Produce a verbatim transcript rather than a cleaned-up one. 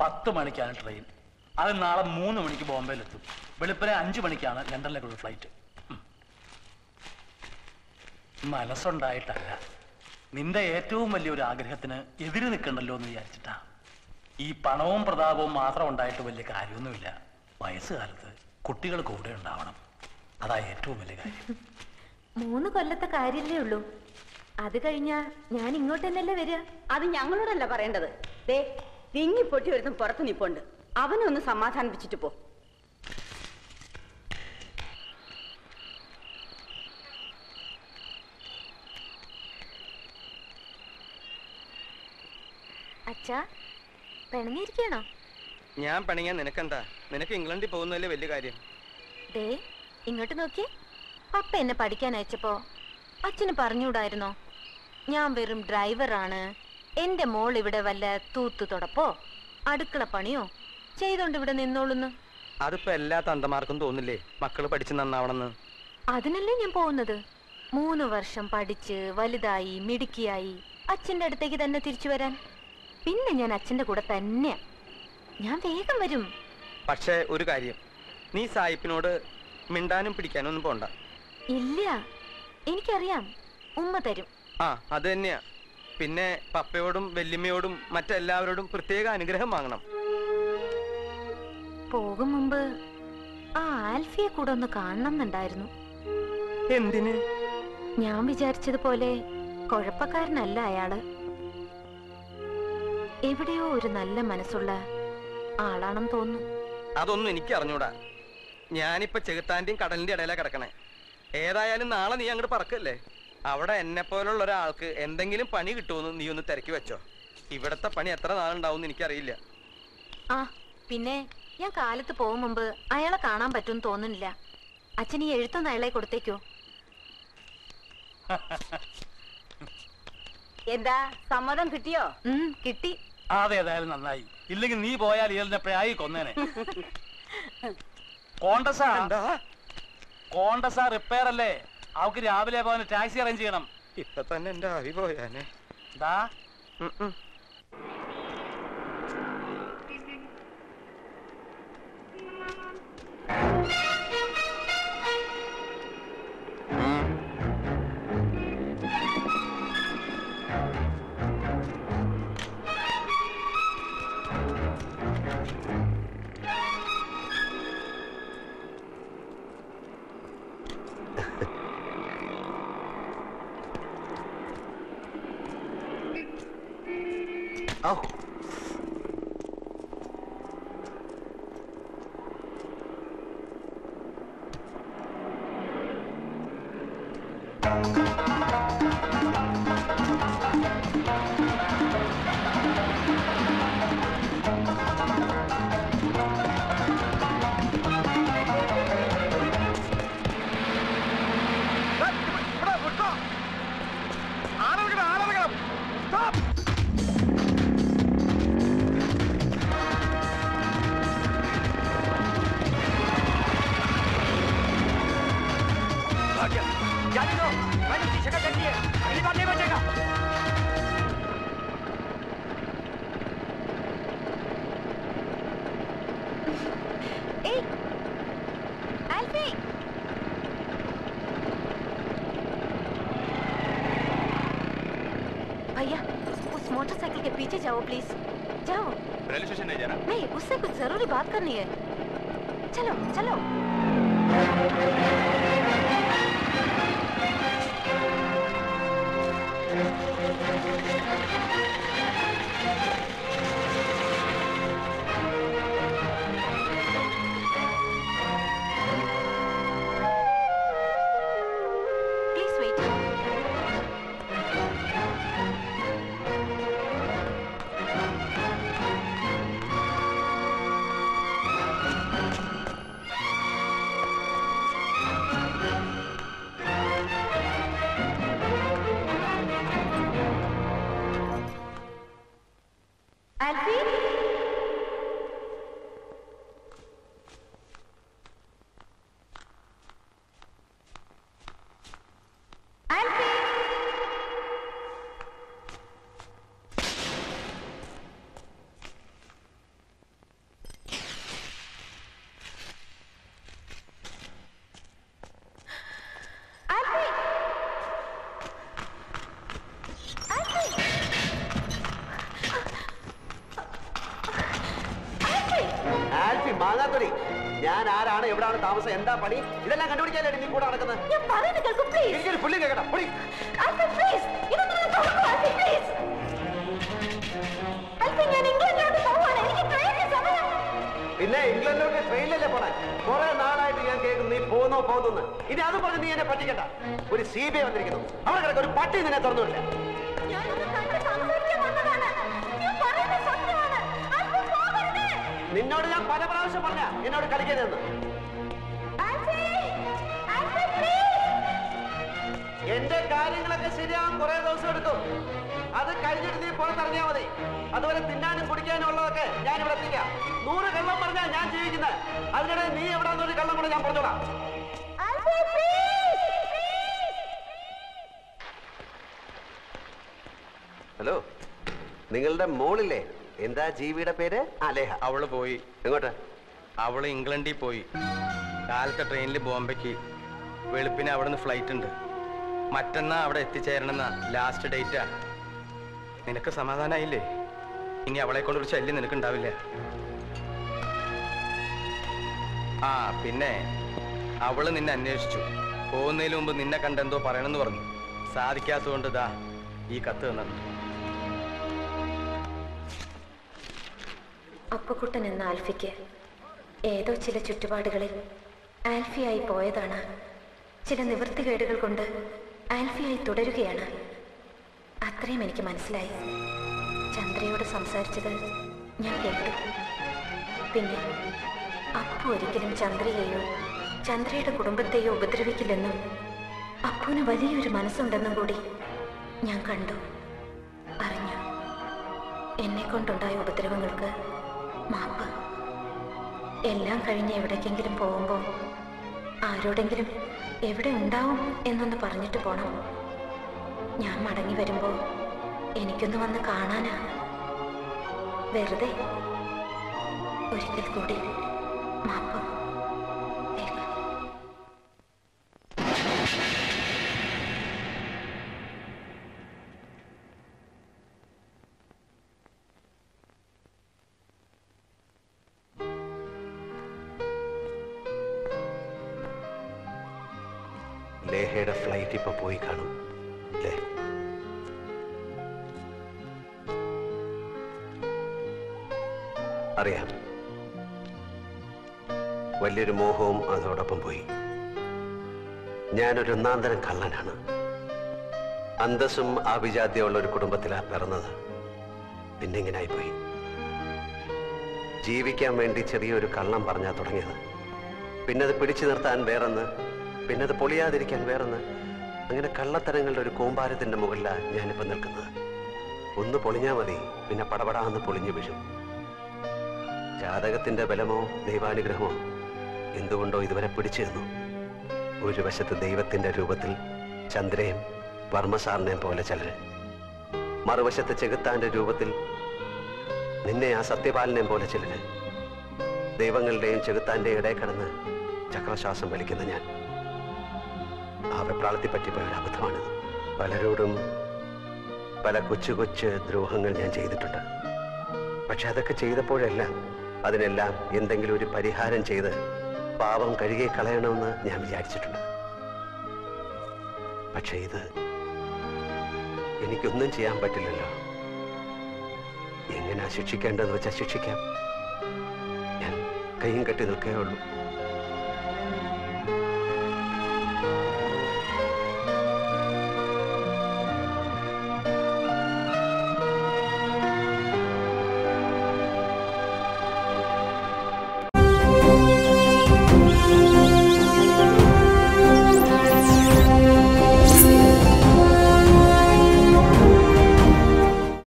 പത്ത് മണിക്കാണ് ട്രെയിൻ. അത് നാളെ മൂന്ന് മണിക്ക് ബോംബെയിലെത്തും. വെളുപ്പിനെ അഞ്ച് മണിക്കാണ് ലണ്ടനിലേക്കുള്ള ഫ്ലൈറ്റ്. മനസ്സുണ്ടായിട്ടല്ല, നിന്റെ ഏറ്റവും വലിയൊരു ആഗ്രഹത്തിന് എതിര് നിൽക്കണ്ടല്ലോ എന്ന് വിചാരിച്ചിട്ടാ. ഈ പണവും പ്രതാപവും മാത്രം ഉണ്ടായിട്ട് വലിയ കാര്യമൊന്നുമില്ല. വയസ്സുകാലത്ത് കുട്ടികൾ കൂടെ ഉണ്ടാവണം. അതാ ഏറ്റവും വലിയ കാര്യം. മൂന്ന് കൊല്ലത്തെ കാര്യമല്ലേ ഉള്ളൂ. അത് കഴിഞ്ഞാ ഞാൻ ഇങ്ങോട്ട് തന്നെയല്ലേ വരിക. അത് ഞങ്ങളോടല്ല പറയേണ്ടത്. ദേ തിങ്ങിപ്പൊട്ടി ഒരുത്തും പുറത്ത് നിപ്പുണ്ട്. അവനൊന്ന് സമാധാനിപ്പിച്ചിട്ട് പോ. അച്ഛാ, പിണങ്ങിയിരിക്കണോ? ഞാൻ പിണങ്ങിയാ നിനക്കെന്താ? നിനക്ക് ഇംഗ്ലണ്ടിൽ പോകുന്നതല്ലേ വലിയ കാര്യം. ദേ ഇങ്ങോട്ട് നോക്കിയേ. പപ്പ എന്നെ പഠിക്കാൻ അയച്ചപ്പോ അച്ഛന് പറഞ്ഞുകൂടായിരുന്നോ ഞാൻ വെറും ഡ്രൈവറാണ്, എന്റെ മോൾ ഇവിടെ വല്ല തൂത്തു തുടപ്പോ അടുക്കള പണിയോ ചെയ്തോണ്ട് ഇവിടെ നിന്നോളുന്നു? അതിപ്പോ എല്ലാ തന്തമാർക്കും തോന്നില്ലേ മക്കള് പഠിച്ച് നന്നാവണമെന്ന്. അതിനല്ലേ ഞാൻ പോകുന്നത്. മൂന്ന് വർഷം പഠിച്ച് വലുതായി മിടുക്കിയായി അച്ഛന്റെ അടുത്തേക്ക് തന്നെ തിരിച്ചു വരാൻ. പിന്നെ ഞാൻ അച്ഛന്റെ കൂടെ തന്നെയാ. ഞാൻ വേഗം വരും. പക്ഷേ ഒരു കാര്യം, നീ സായിപ്പിനോട് മിണ്ടാനും പിടിക്കാനും ഒന്നും പോണ്ട. ഇല്ല, എനിക്കറിയാം, ഉമ്മ തരും. ആ അത് തന്നെയാ. പിന്നെ പപ്പയോടും വല്യമ്മയോടും മറ്റെല്ലാവരോടും പ്രത്യേക അനുഗ്രഹം വാങ്ങണം. പോകും മുമ്പ് ആ ആൽഫിയെ കൂടെ ഒന്ന് കാണണം എന്നുണ്ടായിരുന്നു. എന്തിന്? ഞാൻ വിചാരിച്ചതുപോലെ കുഴപ്പക്കാരനല്ല അയാള്. എവിടെയോ ഒരു നല്ല മനസ്സുള്ള ആളാണെന്ന് തോന്നുന്നു. അതൊന്നും എനിക്ക് അറിഞ്ഞൂടാ. ഞാനിപ്പോ ചെകുത്താന്റെയും കടലിന്റെ ഇടയിലാ കിടക്കണേ. ഏതായാലും നാളെ നീ അങ്ങോട്ട് പറക്കല്ലേ. അവിടെ എന്നെ പോലുള്ള ഒരാൾക്ക് എന്തെങ്കിലും പണി കിട്ടുമെന്ന് നീ ഒന്ന് തിരക്കി വെച്ചോ. ഇവിടത്തെ പണി എത്ര നാളുണ്ടാവും എനിക്കറിയില്ല. ആ പിന്നെ ഞാൻ കാലത്ത് പോകും മുമ്പ് അയാളെ കാണാൻ പറ്റുമെന്ന് തോന്നുന്നില്ല. അച്ഛൻ ഈ എഴുത്തൊന്ന് അയാളെ കൊടുത്തേക്കോ. എന്താ, സമ്മതം കിട്ടിയോ? കിട്ടി. അതേതായാലും നന്നായി. ഇല്ലെങ്കിൽ നീ പോയാൽ ഇയാളെപ്രായി കൊന്നേനെ. കോണ്ടസാ റിപ്പയർ അല്ലേ, അവക്ക് രാവിലെ പോകാൻ ടാക്സി അറേഞ്ച് ചെയ്യണം. ഇപ്പൊ തന്നെ എന്റെ ആവി പോയാനെ. ഞാൻ ആരാണ് എവിടാണ് താമസം എന്താ പണി ഇതെല്ലാം കണ്ടുപിടിക്കാനായിട്ട് നീ കൂടെ നടക്കുന്നത് ഞാൻ പറയുന്നത് കേൾക്ക് പ്ലീസ് എനിക്ക് ഫുള്ളി കേൾക്കടാ പൊളി ആൽഫ പ്ലീസ് ഇതൊന്നും നടക്കണ്ട ആൽഫ പ്ലീസ് ആൽഫ ഞാൻ ഇംഗ്ലണ്ടിലോട്ട് പോവാണ് എനിക്ക് ട്രെയിനിൽ സമയം പിന്നെ ഇംഗ്ലണ്ടിലോട്ട് ട്രെയിനിലല്ലേ പോണേ കുറേ നാളായിട്ട് ഞാൻ കേൾക്കുന്നു നീ പോന്നോ പോന്നോ ഇനി അത് പറഞ്ഞ് നീ എന്നെ പറ്റിക്കണ്ട ഒരു സിബിഐ വന്നിരിക്കുന്നു അവിടെ കിടക്ക ഒരു പട്ടി നിന്നെ തുറന്നുവിടില്ല ഞാനൊന്നും കണ്ട സംസാരിക്കാൻ വന്നതാണ് നീ പറയുന്നത് സത്യമാണ് ആൽഫ പോവരുത് നിന്നോട് ഞാൻ പല പ്രാവശ്യം പറഞ്ഞാ എന്നോട് കളിക്കരുതെന്ന് എന്റെ കാര്യങ്ങളൊക്കെ ശരിയാവും കുറെ ദിവസം എടുക്കും അത് കഴിഞ്ഞിട്ട് നീ പുറത്തിറങ്ങിയാൽ മതി അതുപോലെ തിന്നാനും കുടിക്കാനും ഉള്ളതൊക്കെ ഞാൻ ഇവിടെ എത്തിക്കാം നൂറ് കള്ളം പറഞ്ഞാൽ ഞാൻ ജീവിക്കുന്നത് അതിനിടെ നീ എവിടാന്നൊരു കള്ളം കൂടെ ഞാൻ പറഞ്ഞോളാം ഹലോ നിങ്ങളുടെ മോളില്ലേ എന്താ ജീവിയുടെ പേര് അലേഹ അവള് പോയി എങ്ങോട്ടാ അവള് ഇംഗ്ലണ്ടിൽ പോയി കാലത്തെ ട്രെയിനിൽ ബോംബെക്ക് വെളുപ്പിന് അവിടെ നിന്ന് ഫ്ലൈറ്റ് ഉണ്ട് മറ്റന്നാ അവിടെ എത്തിച്ചേരണമെന്നാ ലാസ്റ്റ് ഡേറ്റാ നിനക്ക് സമാധാനമായില്ലേ ഇനി അവളെ കൊണ്ടൊരു ശല്യം നിനക്കുണ്ടാവില്ല ആ പിന്നെ അവള് നിന്നെ അന്വേഷിച്ചു പോകുന്നതിന് മുമ്പ് നിന്നെ കണ്ടെന്തോ പറയണമെന്ന് പറഞ്ഞു സാധിക്കാത്തതുകൊണ്ട് ദാ ഈ കത്ത് തന്നു അപ്പുക്കുട്ടൻ എന്ന ആൽഫിക്ക് ഏതോ ചില ചുറ്റുപാടുകളിൽ ആൽഫിയായി പോയതാണ് ചില നിവൃത്തികേടുകൾ കൊണ്ട് ആൽഫിയായി തുടരുകയാണ് അത്രയും എനിക്ക് മനസ്സിലായി ചന്ദ്രയോട് സംസാരിച്ചത് ഞാൻ കേട്ടു പിന്നെ അപ്പു ഒരിക്കലും ചന്ദ്രയെയോ ചന്ദ്രയുടെ കുടുംബത്തെയോ ഉപദ്രവിക്കില്ലെന്നും അപ്പുവിന് വലിയൊരു മനസ്സുണ്ടെന്നും കൂടി ഞാൻ കണ്ടു അറിഞ്ഞു എന്നെ കൊണ്ടുണ്ടായ ഉപദ്രവങ്ങൾക്ക് മാപ്പ് എല്ലാം കഴിഞ്ഞ് എവിടേക്കെങ്കിലും പോകുമ്പോൾ ആരോടെങ്കിലും എവിടെ ഉണ്ടാവും എന്നൊന്ന് പറഞ്ഞിട്ട് പോണം ഞാൻ മടങ്ങി വരുമ്പോൾ എനിക്കൊന്ന് വന്ന് കാണാനാ വെറുതെ ഒരിക്കൽ കൂടി മാപ്പ് ലേഹയുടെ ഫ്ലൈറ്റ് ഇപ്പൊ പോയി കാണും അല്ലേ അറിയാം വലിയൊരു മോഹവും അതോടൊപ്പം പോയി ഞാനൊരു ഒന്നാന്തരം കള്ളനാണ് അന്തസ്സും ആഭിജാത്യമുള്ള ഒരു കുടുംബത്തിലാ പിറന്നത് പിന്നെങ്ങനായി പോയി ജീവിക്കാൻ വേണ്ടി ചെറിയൊരു കള്ളം പറഞ്ഞാ തുടങ്ങിയത് പിന്നത് പിടിച്ചു നിർത്താൻ വേറെന്ന് പിന്നെ അത് പൊളിയാതിരിക്കാൻ വേറെന്ന് അങ്ങനെ കള്ളത്തരങ്ങളുടെ ഒരു കൂമ്പാരത്തിന്റെ മുകളിലാണ് ഞാനിപ്പോൾ നിൽക്കുന്നത് ഒന്ന് പൊളിഞ്ഞാൽ മതി പിന്നെ പടപടാന്ന് പൊളിഞ്ഞു വീഴും ജാതകത്തിന്റെ ബലമോ ദൈവാനുഗ്രഹമോ എന്തുകൊണ്ടോ ഇതുവരെ പിടിച്ചു തന്നു ഒരു വശത്ത് ദൈവത്തിന്റെ രൂപത്തിൽ ചന്ദ്രയും വർമ്മസാറിനെയും പോലെ ചിലര് മറുവശത്ത് ചെകുത്താന്റെ രൂപത്തിൽ നിന്നെ ആ സത്യപാലനെയും പോലെ ചിലര് ദൈവങ്ങളുടെയും ചെകുത്താന്റെയും ഇടയിൽ കടന്ന് ചക്രശ്വാസം വലിക്കുന്ന ഞാൻ ആ വെപ്രാളത്തെ പറ്റിപ്പോയ ഒരു അബദ്ധമാണ് പലരോടും പല കൊച്ചു കൊച്ചു ദ്രോഹങ്ങൾ ഞാൻ ചെയ്തിട്ടുണ്ട് പക്ഷെ അതൊക്കെ ചെയ്തപ്പോഴെല്ലാം അതിനെല്ലാം എന്തെങ്കിലും ഒരു പരിഹാരം ചെയ്ത് പാപം കഴുകി കളയണമെന്ന് ഞാൻ വിചാരിച്ചിട്ടുണ്ട് പക്ഷെ ഇത് എനിക്കൊന്നും ചെയ്യാൻ പറ്റില്ലല്ലോ എങ്ങനെ ശിക്ഷിക്കേണ്ടതെന്ന് വെച്ചാൽ ശിക്ഷിക്കാം ഞാൻ കയ്യും കെട്ടി നിൽക്കുകയുള്ളൂ